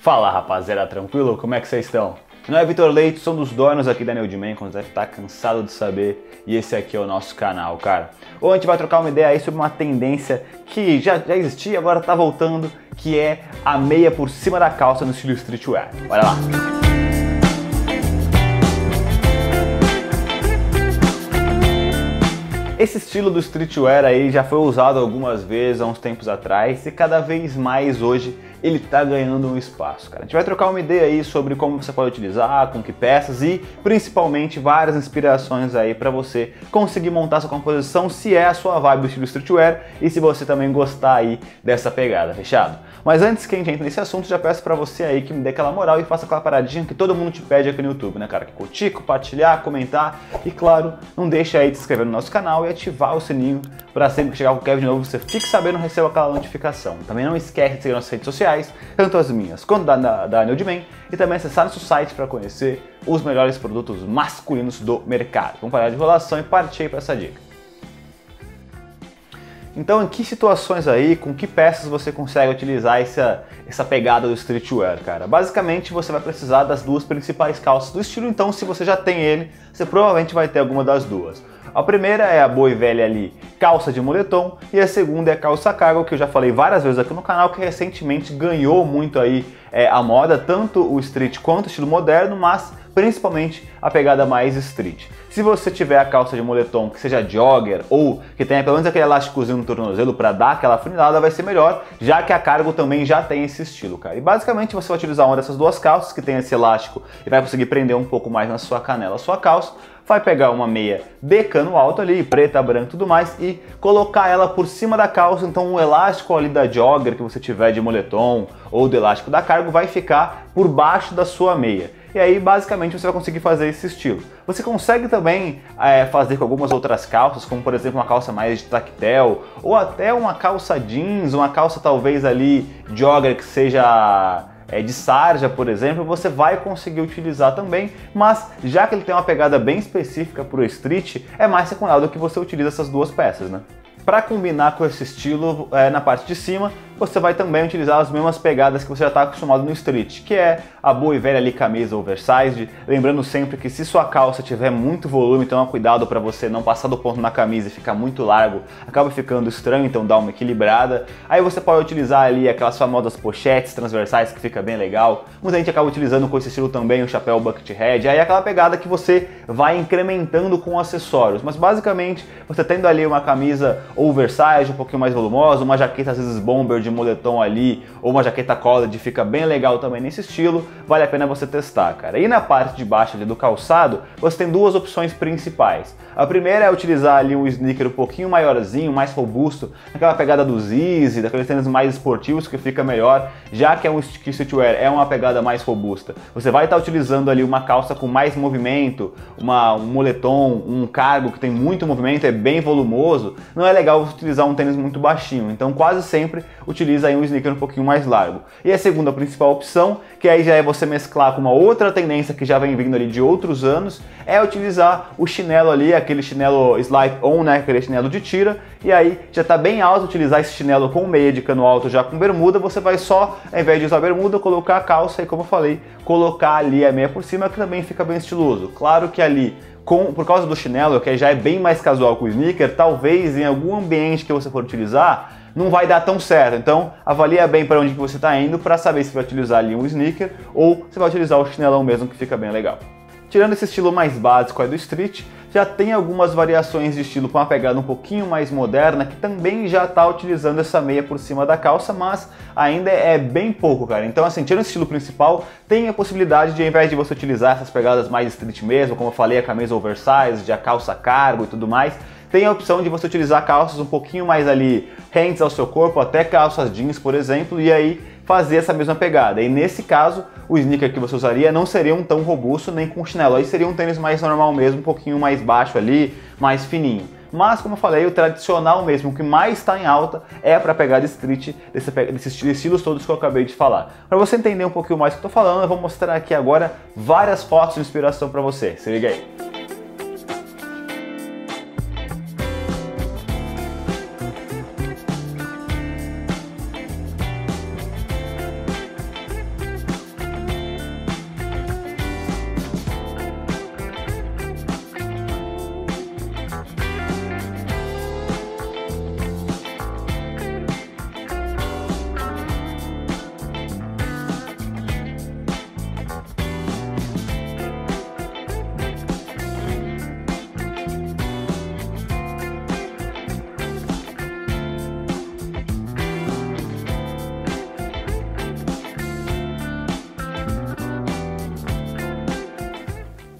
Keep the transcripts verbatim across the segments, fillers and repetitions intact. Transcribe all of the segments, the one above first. Fala rapaziada, tranquilo? Como é que vocês estão? Meu nome é Vitor Leite, sou um dos donos aqui da New Old Man, como você deve estar cansado de saber, e esse aqui é o nosso canal, cara. Hoje a gente vai trocar uma ideia aí sobre uma tendência que já, já existia, agora tá voltando, que é a meia por cima da calça no estilo streetwear. Olha lá! Esse estilo do streetwear aí já foi usado algumas vezes há uns tempos atrás e cada vez mais hoje ele tá ganhando um espaço, cara. A gente vai trocar uma ideia aí sobre como você pode utilizar, com que peças e principalmente várias inspirações aí pra você conseguir montar sua composição, se é a sua vibe do estilo streetwear e se você também gostar aí dessa pegada, fechado? Mas antes que a gente entre nesse assunto, já peço pra você aí que me dê aquela moral e faça aquela paradinha que todo mundo te pede aqui no YouTube, né, cara? Que curtir, compartilhar, comentar e, claro, não deixa aí de se inscrever no nosso canal e ativar o sininho para sempre que chegar qualquer vídeo novo você fique sabendo e receba aquela notificação. Também não esquece de seguir nossas redes sociais, tanto as minhas quanto da, da, da New Old Man, e também acessar nosso site para conhecer os melhores produtos masculinos do mercado. Vamos parar de enrolação e partir para essa dica. Então, em que situações aí, com que peças você consegue utilizar essa, essa pegada do streetwear, cara? Basicamente, você vai precisar das duas principais calças do estilo, então se você já tem ele, você provavelmente vai ter alguma das duas. A primeira é a boa e velha ali, calça de moletom, e a segunda é a calça cargo, que eu já falei várias vezes aqui no canal, que recentemente ganhou muito aí é, a moda, tanto o street quanto o estilo moderno, mas principalmente a pegada mais street. Se você tiver a calça de moletom que seja jogger ou que tenha pelo menos aquele elásticozinho no tornozelo para dar aquela afunilada, vai ser melhor, já que a cargo também já tem esse estilo, cara. E basicamente você vai utilizar uma dessas duas calças que tem esse elástico e vai conseguir prender um pouco mais na sua canela a sua calça, vai pegar uma meia de cano alto ali, preta, branca e tudo mais, e colocar ela por cima da calça, então o elástico ali da jogger que você tiver de moletom ou do elástico da cargo vai ficar por baixo da sua meia. E aí basicamente você vai conseguir fazer esse estilo. Você consegue também é, fazer com algumas outras calças, como por exemplo uma calça mais de tactel, ou até uma calça jeans, uma calça talvez ali jogger que seja é, de sarja, por exemplo, você vai conseguir utilizar também, mas já que ele tem uma pegada bem específica para o street, é mais secundário que você utiliza essas duas peças, né? Para combinar com esse estilo é, na parte de cima, você vai também utilizar as mesmas pegadas que você já está acostumado no street, que é a boa e velha ali camisa oversized, lembrando sempre que se sua calça tiver muito volume, toma cuidado para você não passar do ponto na camisa e ficar muito largo, acaba ficando estranho, então dá uma equilibrada. Aí você pode utilizar ali aquelas famosas pochetes transversais que fica bem legal, muita gente acaba utilizando com esse estilo também o chapéu bucket head, aí é aquela pegada que você vai incrementando com acessórios, mas basicamente você tendo ali uma camisa oversized, um pouquinho mais volumosa, uma jaqueta às vezes bomber de moletom ali, ou uma jaqueta collared, fica bem legal também nesse estilo, vale a pena você testar, cara. E na parte de baixo ali do calçado, você tem duas opções principais. A primeira é utilizar ali um sneaker um pouquinho maiorzinho, mais robusto, aquela pegada dos Yeezy, daqueles tênis mais esportivos que fica melhor, já que é um streetwear, é uma pegada mais robusta. Você vai estar utilizando ali uma calça com mais movimento, uma, um moletom, um cargo que tem muito movimento, é bem volumoso, não é legal você utilizar um tênis muito baixinho, então quase sempre utiliza aí um sneaker um pouquinho mais largo. E a segunda principal opção, que aí já é você mesclar com uma outra tendência que já vem vindo ali de outros anos, é utilizar o chinelo ali, aquele chinelo slide on, né, aquele chinelo de tira, e aí já tá bem alto utilizar esse chinelo com meia de cano alto já com bermuda, você vai só, ao invés de usar bermuda, colocar a calça e, como eu falei, colocar ali a meia por cima, que também fica bem estiloso. Claro que ali Com, por causa do chinelo, que já é bem mais casual com o sneaker, talvez em algum ambiente que você for utilizar, não vai dar tão certo. Então avalia bem para onde que você está indo para saber se vai utilizar ali um sneaker ou se vai utilizar o chinelão mesmo, que fica bem legal. Tirando esse estilo mais básico aí do street, já tem algumas variações de estilo com uma pegada um pouquinho mais moderna, que também já está utilizando essa meia por cima da calça, mas ainda é bem pouco, cara. Então, assim, tirando esse estilo principal, tem a possibilidade de, ao invés de você utilizar essas pegadas mais street mesmo, como eu falei, a camisa oversized, a calça cargo e tudo mais, tem a opção de você utilizar calças um pouquinho mais ali rentes ao seu corpo, até calças jeans, por exemplo, e aí fazer essa mesma pegada. E nesse caso, o sneaker que você usaria não seria um tão robusto nem com chinelo, aí seria um tênis mais normal mesmo, um pouquinho mais baixo ali, mais fininho. Mas, como eu falei, o tradicional mesmo, o que mais está em alta, é para pegar de street, desses desse estilos todos que eu acabei de falar. Para você entender um pouquinho mais o que eu estou falando, eu vou mostrar aqui agora várias fotos de inspiração para você. Se liga aí.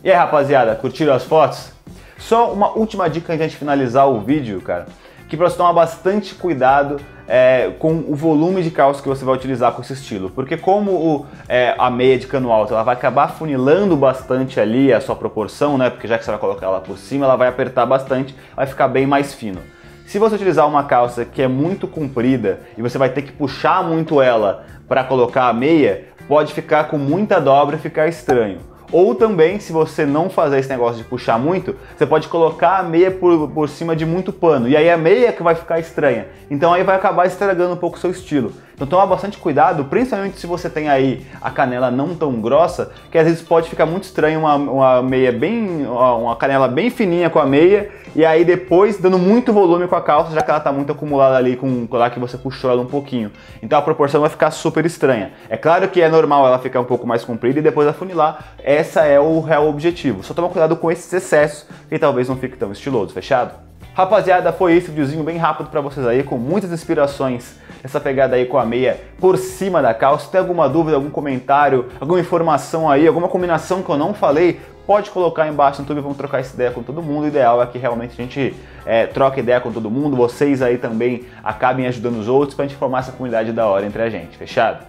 E aí, rapaziada, curtiram as fotos? Só uma última dica antes de finalizar o vídeo, cara, que pra você tomar bastante cuidado é, com o volume de calça que você vai utilizar com esse estilo, porque como o, é, a meia de cano alto ela vai acabar funilando bastante ali a sua proporção, né, porque já que você vai colocar ela por cima, ela vai apertar bastante, vai ficar bem mais fino. Se você utilizar uma calça que é muito comprida e você vai ter que puxar muito ela para colocar a meia, pode ficar com muita dobra e ficar estranho. Ou também, se você não fazer esse negócio de puxar muito, você pode colocar a meia por, por cima de muito pano, e aí a meia que vai ficar estranha. Então aí vai acabar estragando um pouco o seu estilo. Então toma bastante cuidado, principalmente se você tem aí a canela não tão grossa, que às vezes pode ficar muito estranho uma, uma meia bem, uma canela bem fininha com a meia, e aí depois dando muito volume com a calça, já que ela tá muito acumulada ali com lá que você puxou ela um pouquinho. Então a proporção vai ficar super estranha. É claro que é normal ela ficar um pouco mais comprida e depois afunilar. Esse é o real objetivo. Só toma cuidado com esses excessos, que talvez não fique tão estiloso, fechado? Rapaziada, foi esse videozinho bem rápido pra vocês aí, com muitas inspirações, essa pegada aí com a meia por cima da calça. Se tem alguma dúvida, algum comentário, alguma informação aí, alguma combinação que eu não falei, pode colocar aí embaixo no YouTube, vamos trocar essa ideia com todo mundo. O ideal é que realmente a gente é, troque ideia com todo mundo, vocês aí também acabem ajudando os outros pra gente formar essa comunidade da hora entre a gente, fechado?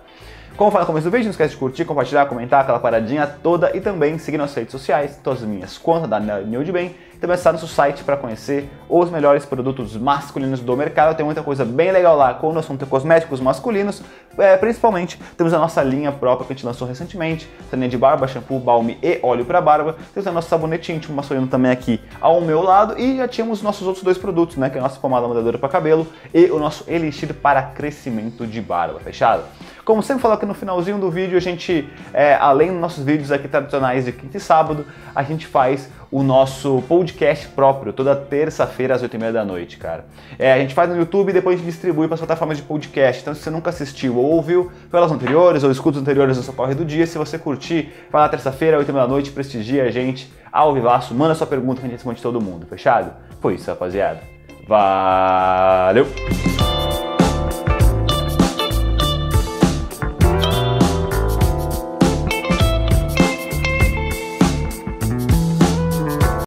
Como eu falei no começo do vídeo, não esquece de curtir, compartilhar, comentar, aquela paradinha toda, e também seguir nossas redes sociais, todas as minhas contas da New Old Man. Também acessar nosso site para conhecer os melhores produtos masculinos do mercado. Tem muita coisa bem legal lá com o assunto de cosméticos masculinos. É, principalmente, temos a nossa linha própria que a gente lançou recentemente. Essa linha de barba, shampoo, balme e óleo para barba. Temos o nosso sabonete íntimo masculino também aqui ao meu lado. E já tínhamos nossos outros dois produtos, né? Que é a nossa pomada mudadora para cabelo e o nosso elixir para crescimento de barba. Fechado? Como sempre falo aqui no finalzinho do vídeo, a gente, é, além dos nossos vídeos aqui tradicionais de quinta e sábado, a gente faz o nosso podcast próprio, toda terça-feira às oito e meia da noite, cara. É, a gente faz no YouTube e depois a gente distribui para as plataformas de podcast. Então, se você nunca assistiu ou ouviu pelas anteriores ou escuta os anteriores no seu corre do dia, se você curtir, vai lá terça-feira, oito e meia da noite, prestigia a gente ao vivaço, manda sua pergunta que a gente responde todo mundo, fechado? Foi isso, rapaziada. Valeu!